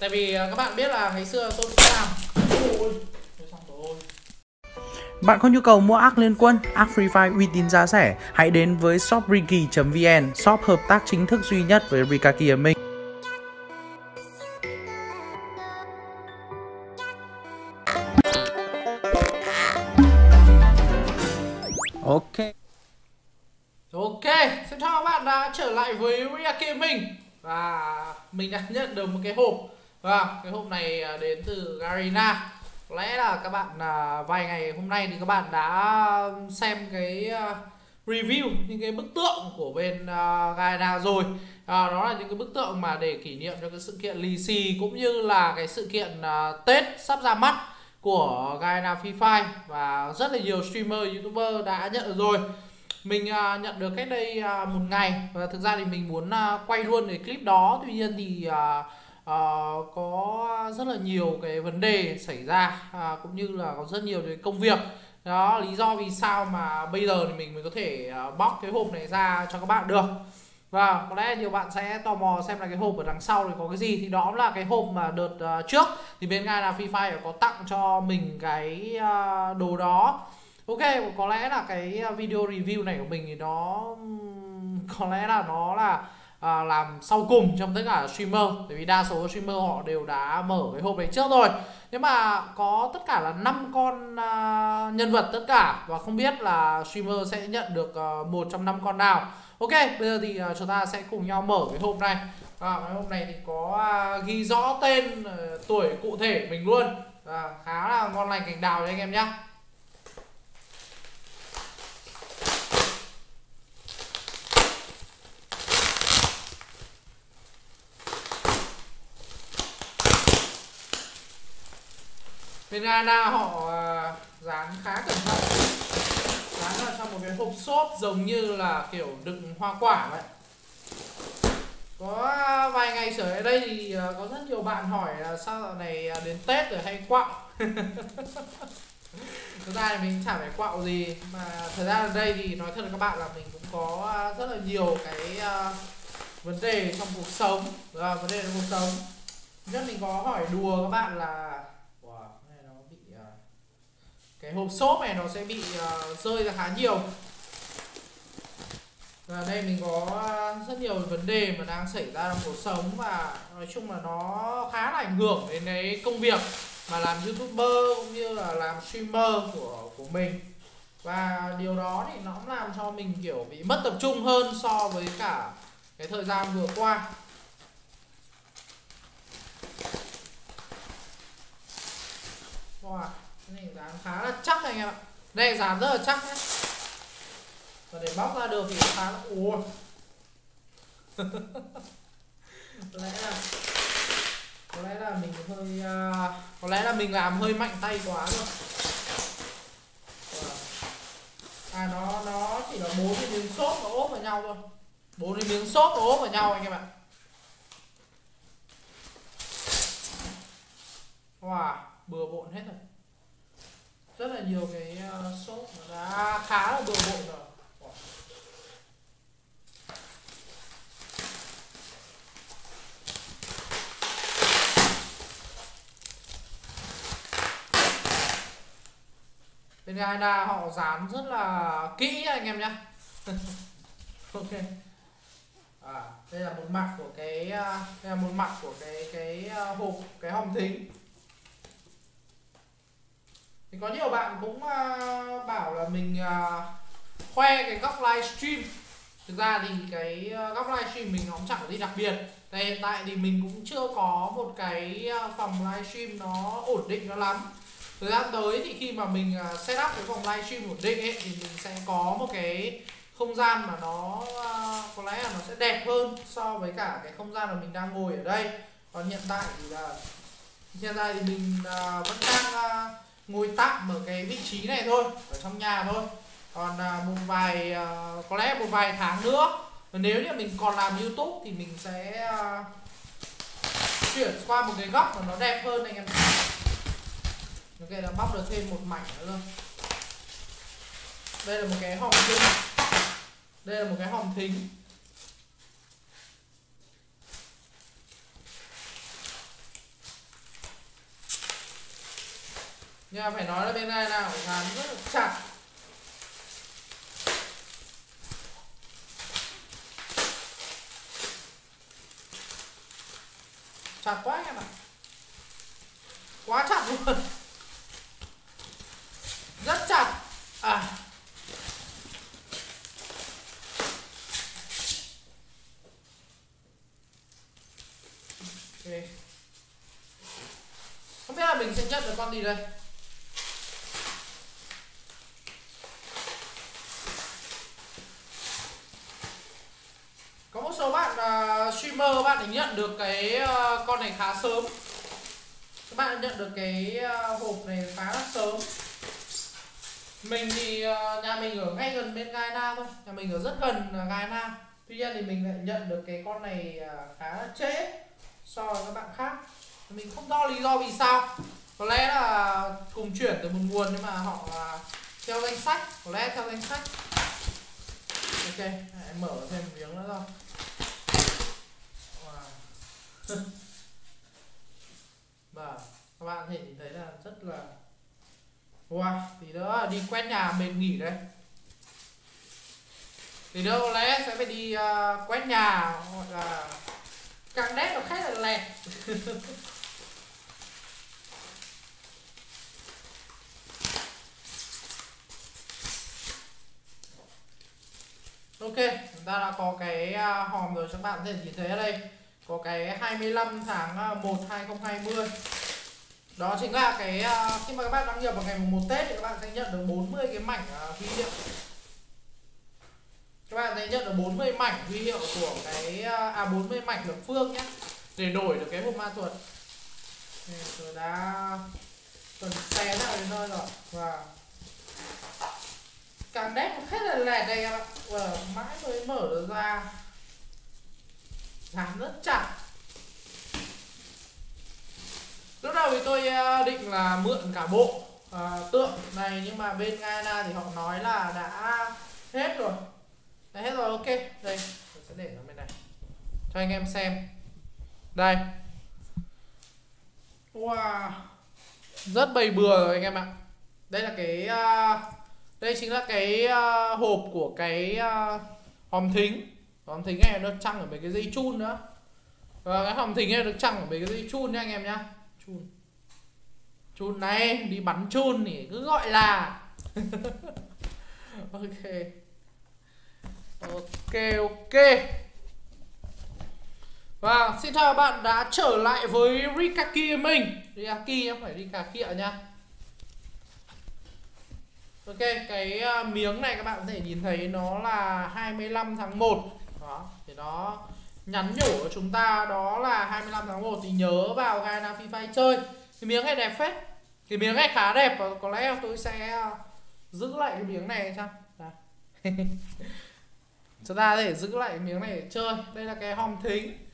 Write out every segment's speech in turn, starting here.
Tại vì các bạn biết là ngày xưa tôi cũng làm. Bạn có nhu cầu mua app Liên Quân, app Free Fire uy tín giá rẻ, hãy đến với shopriki.vn, shop hợp tác chính thức duy nhất với Rikaki Gaming. Ok, xin chào các bạn đã trở lại với Rikaki Gaming. Và mình đã nhận được một cái hộp. Và cái hộp này đến từ Garena. Có lẽ là các bạn vài ngày hôm nay thì các bạn đã xem cái review, những cái bức tượng của bên Garena rồi. Đó là những cái bức tượng mà để kỷ niệm cho cái sự kiện lì xì cũng như là cái sự kiện Tết sắp ra mắt của Garena Free Fire. Và rất là nhiều streamer, youtuber đã nhận được rồi. Mình nhận được cách đây một ngày. Và thực ra thì mình muốn quay luôn cái clip đó. Tuy nhiên thì có rất là nhiều cái vấn đề xảy ra, cũng như là có rất nhiều cái công việc. Đó lý do vì sao mà bây giờ thì mình mới có thể bóc cái hộp này ra cho các bạn được. Và có lẽ nhiều bạn sẽ tò mò xem là cái hộp ở đằng sau thì có cái gì. Thì đó là cái hộp mà đợt trước thì bên Garena Free Fire có tặng cho mình cái đồ đó. Ok, có lẽ là cái video review này của mình thì nó có lẽ là nó là làm sau cùng trong tất cả streamer. Bởi vì đa số streamer họ đều đã mở cái hộp đấy trước rồi. Nhưng mà có tất cả là 5 con nhân vật tất cả. Và không biết là streamer sẽ nhận được một trong 5 con nào. Ok, bây giờ thì chúng ta sẽ cùng nhau mở cái hộp này. Cái hộp này thì có ghi rõ tên, tuổi cụ thể mình luôn. Khá là ngon lành cành đào đấy anh em nhé. Bên Garena họ dán khá cẩn thận, dán vào trong một cái hộp xốp giống như là kiểu đựng hoa quả vậy. Có vài ngày trở lại đây thì có rất nhiều bạn hỏi là sao dạo này đến Tết rồi hay quạo. Thực ra thì mình chẳng phải quạo gì, mà thời gian ở đây thì nói thật với các bạn là mình cũng có rất là nhiều cái vấn đề trong cuộc sống. Vấn đề trong cuộc sống nhất mình có hỏi đùa các bạn là cái hộp xốp này nó sẽ bị rơi ra khá nhiều. Và đây mình có rất nhiều vấn đề mà đang xảy ra trong cuộc sống. Và nói chung là nó khá là ảnh hưởng đến cái công việc mà làm youtuber cũng như là làm streamer của mình. Và điều đó thì nó cũng làm cho mình kiểu bị mất tập trung hơn so với cả cái thời gian vừa qua. Wow, cái này dán khá là chắc anh em ạ. Đây dán rất là chắc nhé. Và để bóc ra được thì khá là... Ủa Có lẽ là mình hơi... Có lẽ là mình làm hơi mạnh tay quá rồi. Nó chỉ là 4 cái miếng xốp nó ốp vào nhau thôi. 4 cái miếng xốp nó ốp vào nhau anh em ạ. Wow, bừa bộn hết rồi. Rất là nhiều cái shop nó đã khá là bừa bộn rồi. Bên Garena họ dán rất là kỹ anh em nhé. Ok. Đây là một mặt của cái hộp, cái hòm thính. Thì có nhiều bạn cũng bảo là mình khoe cái góc livestream. Thực ra thì cái góc livestream mình nó cũng chẳng có gì đặc biệt. Tại hiện tại thì mình cũng chưa có một cái phòng livestream nó ổn định nó lắm. Thời gian tới thì khi mà mình set up cái phòng livestream ổn định ấy, thì mình sẽ có một cái không gian mà nó có lẽ là nó sẽ đẹp hơn so với cả cái không gian mà mình đang ngồi ở đây. Còn hiện tại thì là mình vẫn đang ngồi tạm ở cái vị trí này thôi, ở trong nhà thôi. Còn có lẽ một vài tháng nữa, và nếu như mình còn làm YouTube thì mình sẽ chuyển qua một cái góc mà nó đẹp hơn anh em. Ok, là bóc được thêm một mảnh nữa luôn. Đây là một cái hòm thính. Đây là một cái hòm thính. Nhưng mà phải nói là bên này nào làm rất là chặt. Chặt quá em ạ. Quá chặt luôn. Rất chặt. À. Okay. Không biết là mình sẽ nhận được con gì đây. Có một số bạn streamer bạn ấy nhận được cái con này khá sớm. Các bạn nhận được cái hộp này khá là sớm. Mình thì nhà mình ở ngay gần bên Garena thôi. Nhà mình ở rất gần Garena. Tuy nhiên thì mình lại nhận được cái con này khá là trễ so với các bạn khác. Mình không rõ lý do vì sao. Có lẽ là cùng chuyển từ một nguồn nhưng mà họ theo danh sách. Có lẽ theo danh sách. Ok, hãy mở thêm một miếng nữa rồi. Wow. Và các bạn có thể nhìn thấy là rất là wow, thì nữa đi quét nhà mình nghỉ đây. Thì đâu có lẽ sẽ phải đi quét nhà hoặc là càng đét nó khá là lẹt. Ok, chúng ta đã có cái hòm rồi, các bạn có thể nhìn thấy ở đây có cái 25 tháng 1 2020. Đó chính là cái khi mà các bạn đăng nhập vào ngày 1 Tết thì các bạn sẽ nhận được 40 cái mảnh huy hiệu. Các bạn sẽ nhận được 40 mảnh huy hiệu của cái 40 mảnh lập phương nhé, để đổi được cái hộp ma thuật. Tôi đã tuần xe ra đến nơi rồi và càng đét cũng hết là lẻ đây các bạn. Và mãi mới mở được ra. Làm rất chặt. Lúc đầu thì tôi định là mượn cả bộ tượng này, nhưng mà bên Garena thì họ nói là đã hết rồi. Đã hết rồi, ok. Đây, tôi sẽ để nó bên này cho anh em xem. Đây. Wow. Rất bầy bừa rồi anh em ạ. Đây là cái đây chính là cái hộp của cái hòm thính. Hòm thính này nó trăng ở mấy cái dây chun nữa. Và cái hòm thính này nó trăng ở mấy cái dây chun nha anh em nhá. Chun. Chun này, đi bắn chun thì cứ gọi là. Ok. Ok. Và xin chào các bạn đã trở lại với Rikaki mình. Rikaki em phải đi cà khịa nha. Ok, cái miếng này các bạn có thể nhìn thấy nó là 25 tháng 1. Đó, thì nó nhắn nhủ của chúng ta đó là 25 tháng 1 thì nhớ vào Garena Free Fire chơi. Cái miếng này đẹp phết. Cái miếng này khá đẹp và có lẽ tôi sẽ giữ lại cái miếng này chăng? Chúng ta có thể giữ lại cái miếng này để chơi. Đây là cái hòm thính.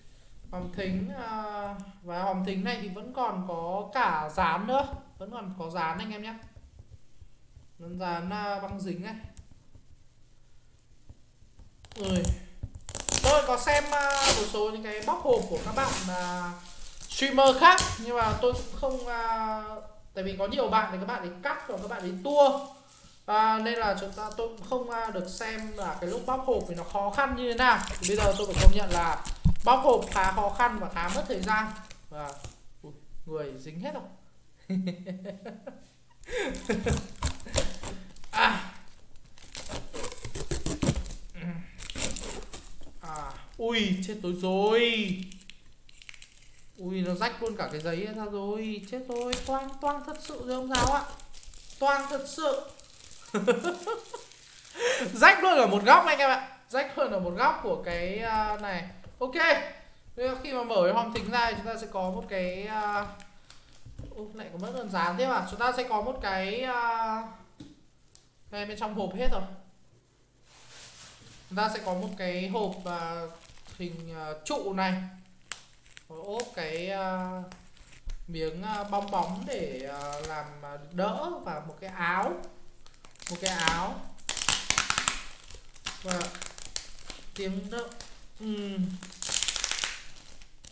Hòm thính và hòm thính này thì vẫn còn có cả dán nữa. Vẫn còn có dán anh em nhé. Nó dán băng dính này. Ui. Tôi có xem một số những cái bóc hộp của các bạn streamer khác, nhưng mà tôi cũng không tại vì có nhiều bạn thì các bạn ấy cắt rồi các bạn ấy tua, nên là tôi cũng không được xem là cái lúc bóc hộp thì nó khó khăn như thế nào. Thì bây giờ tôi phải công nhận là bóc hộp khá khó khăn và khá mất thời gian. Và người dính hết rồi. Ui chết tôi rồi. Ui nó rách luôn cả cái giấy ra rồi. Chết rồi, toang toang thật sự rồi ông giáo ạ. Toang thật sự. Rách luôn ở một góc này các bạn. Rách luôn ở một góc của cái này. Ok. Khi mà mở cái hòm thính ra thì chúng ta sẽ có một cái lại có mất ơn dán thế mà. Chúng ta sẽ có một cái đây bên trong hộp hết rồi. Chúng ta sẽ có một cái hộp hình trụ này. Có ốp cái miếng bong bóng để làm đỡ và một cái áo. Một cái áo. Và tiếng đỡ.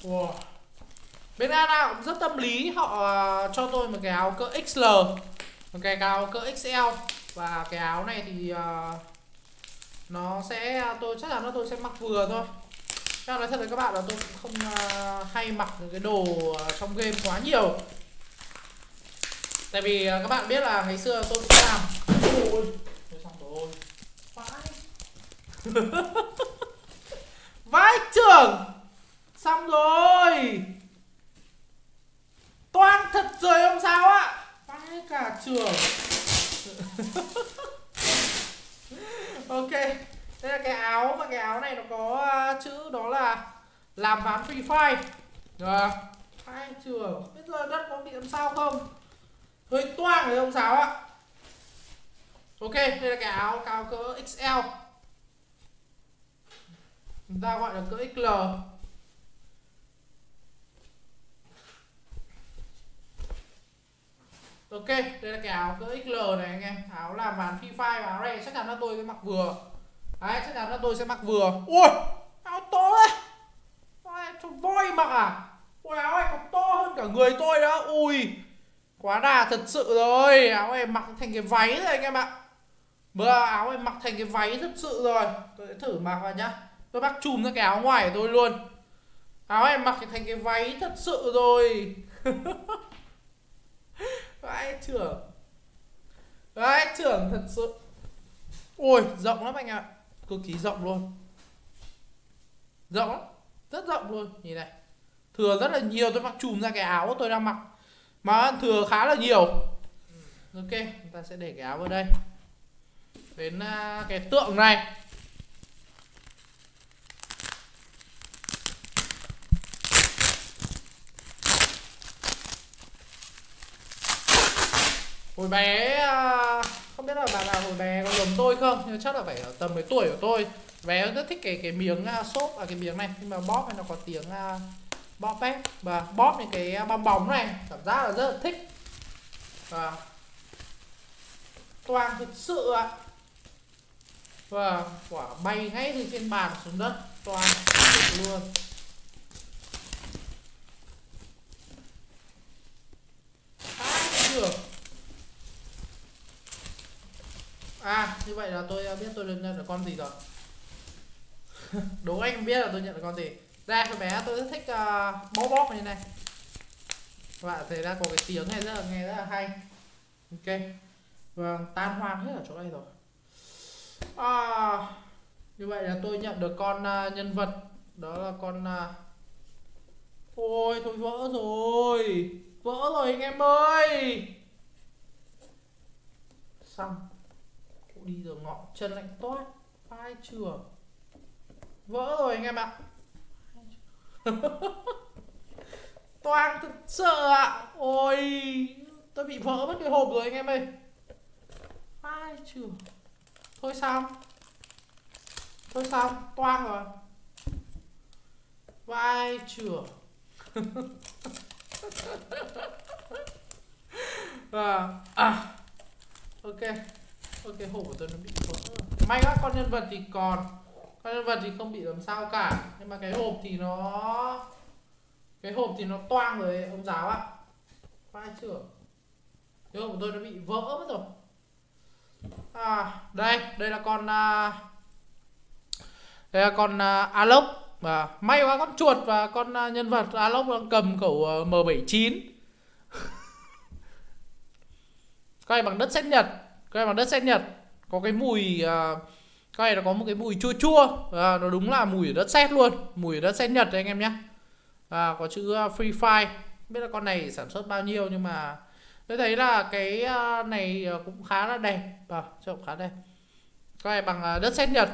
Wow. Bên Garena cũng rất tâm lý. Họ cho tôi một cái áo cỡ XL. Còn cái áo cỡ XL và cái áo này thì nó sẽ, tôi chắc là tôi sẽ mặc vừa thôi. Chắc nói thật với các bạn là tôi cũng không hay mặc những cái đồ trong game quá nhiều. Tại vì các bạn biết là ngày xưa tôi cũng làm. Ôi, tôi xong rồi. Vãi. Vãi trưởng. Xong rồi. Toang thật rồi ông sao ạ. Vãi cả trưởng. Ok. Đây là cái áo, và cái áo này nó có chữ đó là làm ván Free Fire. Được. Vãi trưởng. Biết rồi đất có bị làm sao không? Hơi toang đấy ông giáo ạ. Ok, đây là cái áo cao cỡ XL, chúng ta gọi là cỡ XL. Ok, đây là cái áo cỡ XL này anh em. Áo làm ván Free Fire và áo này chắc chắn là tôi sẽ mặc vừa. Đấy, chắc chắn là tôi sẽ mặc vừa. Ui, áo to đấy. Cho voi mặc à? Ui, áo này còn to hơn cả người tôi đó. Ui, quá đà thật sự rồi. Áo em mặc thành cái váy rồi anh em ạ. Bữa áo em mặc thành cái váy thật sự rồi. Tôi sẽ thử mặc vào nhá. Tôi bắt chùm ra cái áo ngoài của tôi luôn. Áo em mặc thành cái váy thật sự rồi. Vãi trưởng. Vãi trưởng thật sự. Ôi rộng lắm anh ạ. Cực kỳ rộng luôn. Rộng lắm. Rất rộng luôn. Nhìn này. Thừa rất là nhiều. Tôi mặc chùm ra cái áo của tôi đang mặc mà thừa khá là nhiều. Ok, chúng ta sẽ để cái áo vào đây. Đến cái tượng này. Hồi bé, không biết là bạn nào hồi bé có giống tôi không, nhưng chắc là phải ở tầm mấy tuổi của tôi. Bé rất thích cái miếng xốp, cái miếng này, nhưng mà bóp hay nó có tiếng bóp ấy, và bóp những cái bong bóng này cảm giác là rất là thích. Và toang thực sự ạ. Và quả bay ngay từ trên bàn xuống đất, toang luôn. À, như vậy là tôi biết tôi nhận được con gì rồi. Đố anh biết là tôi nhận được con gì. Ra con bé tôi rất thích bóp bóp như thế này. Các bạn thấy ra có cái tiếng này rất là nghe rất là hay. Ok. Vâng, tan hoang hết ở chỗ này rồi. Như vậy là tôi nhận được con nhân vật. Đó là con... Ôi, tôi vỡ rồi. Vỡ rồi anh em ơi. Xong. Đi rồi ngọn chân lạnh toát. Phai trường. Vỡ rồi anh em ạ. Toang thật sợ ạ. Ôi, tôi bị vỡ mất cái hộp rồi anh em ơi. Ai chừ. Thôi xong. Thôi xong, toang rồi. Vai chừa. Ok. Ok, hộp của tôi nó bị vỡ rồi. May quá, con nhân vật thì còn. Con nhân vật thì không bị làm sao cả. Nhưng mà cái hộp thì nó... Cái hộp thì nó toang rồi đấy, ông giáo ạ. Vai chừa. Cái hộp của tôi nó bị vỡ mất rồi. Đây, đây là con Alok. May quá, con chuột và con nhân vật Alok đang cầm khẩu M79. Cái này bằng đất sét Nhật. Có cái mùi, cái này nó có một cái mùi chua chua. Nó đúng là mùi ở đất sét luôn. Mùi ở đất sét Nhật đấy anh em nhé. Có chữ Free Fire. Biết là con này sản xuất bao nhiêu nhưng mà tôi thấy là cái này cũng khá là đẹp. Trông khá đẹp. Con này bằng đất sét Nhật.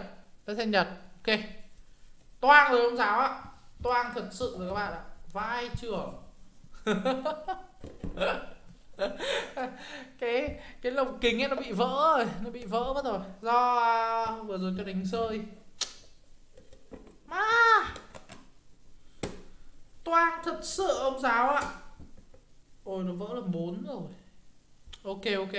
Đất sét Nhật. Ok. Toang rồi ông giáo ạ. Toang thật sự rồi các bạn ạ. Vai trưởng. Cái lồng kính ấy nó bị vỡ rồi. Nó bị vỡ mất rồi. Do vừa rồi cho đánh rơi. Má. Toang thật sự ông giáo ạ. Ôi nó vỡ là 4 rồi. Ok.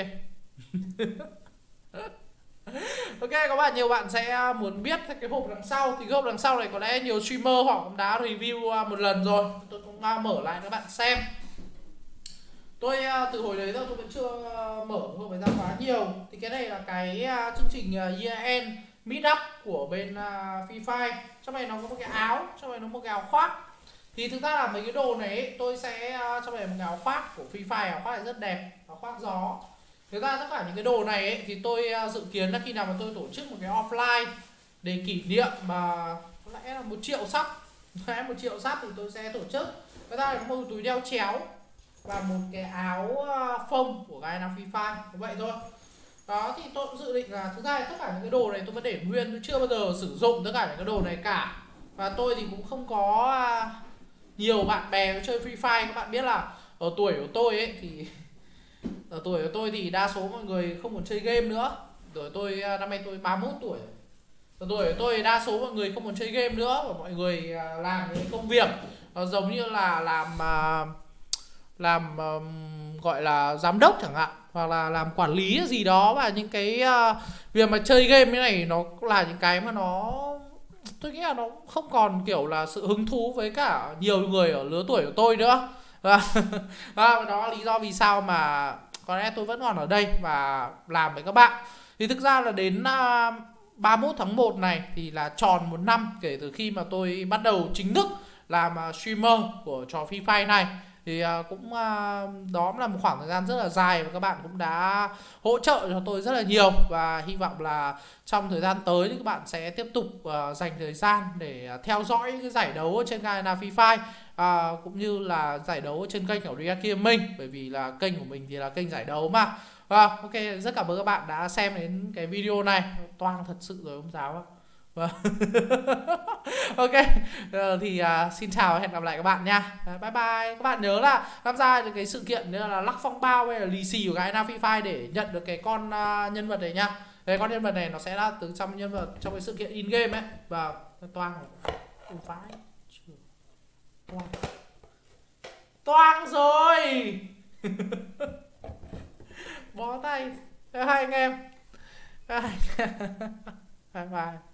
Ok, các bạn, nhiều bạn sẽ muốn biết cái hộp đằng sau. Thì cái hộp đằng sau này có lẽ nhiều streamer họ cũng đã review một lần rồi. Tôi cũng mở lại các bạn xem. Tôi từ hồi đấy tôi vẫn chưa mở không phải ra quá nhiều. Thì cái này là cái chương trình Year End Meetup của bên Free Fire. Trong này nó có một cái áo, trong này nó có một cái áo khoác. Thì thực ra là mấy cái đồ này tôi sẽ trong này một cái áo khoác của Free Fire, áo khoác này rất đẹp, áo khoác gió. Thực ra tất cả những cái đồ này ấy, thì tôi dự kiến là khi nào mà tôi tổ chức một cái offline để kỷ niệm mà có lẽ là 1 triệu sắp, có lẽ 1 triệu sắp thì tôi sẽ tổ chức. Thực ra là có một túi đeo chéo và một cái áo phông của Garena Free Fire, vậy thôi. Đó thì tôi cũng dự định là thực ra tất cả những cái đồ này tôi vẫn để nguyên, tôi chưa bao giờ sử dụng tất cả những cái đồ này cả. Và tôi thì cũng không có nhiều bạn bè chơi Free Fire, các bạn biết là ở tuổi của tôi ấy thì ở tuổi của tôi thì đa số mọi người không còn chơi game nữa. Rồi tôi năm nay tôi 31 tuổi. Ở tuổi của tôi đa số mọi người không còn chơi game nữa và mọi người làm những công việc giống như là làm gọi là giám đốc chẳng hạn, hoặc là làm quản lý gì đó. Và những cái việc mà chơi game như này nó là những cái mà nó tôi nghĩ là nó không còn kiểu là sự hứng thú với cả nhiều người ở lứa tuổi của tôi nữa. Và đó là lý do vì sao mà có lẽ tôi vẫn còn ở đây và làm với các bạn. Thì thực ra là đến 31 tháng 1 này thì là tròn 1 năm kể từ khi mà tôi bắt đầu chính thức làm streamer của trò Free Fire này. Thì cũng đó là một khoảng thời gian rất là dài và các bạn cũng đã hỗ trợ cho tôi rất là nhiều. Và hy vọng là trong thời gian tới thì các bạn sẽ tiếp tục dành thời gian để theo dõi cái giải đấu trên Garena Free Fire, cũng như là giải đấu trên kênh của Rikaki Gaming, bởi vì là kênh của mình thì là kênh giải đấu mà. Ok, rất cảm ơn các bạn đã xem đến cái video này. Toang thật sự rồi ông giáo ạ. Ok, thì xin chào và hẹn gặp lại các bạn nha. Bye bye. Các bạn nhớ là tham gia được cái sự kiện nữa là lắc phong bao hay là lì xì của Garena Free Fire để nhận được cái con nhân vật này nha. Cái con nhân vật này nó sẽ là từ trong nhân vật trong cái sự kiện in game ấy. Và Toang rồi bó tay hai anh em. Bye bye.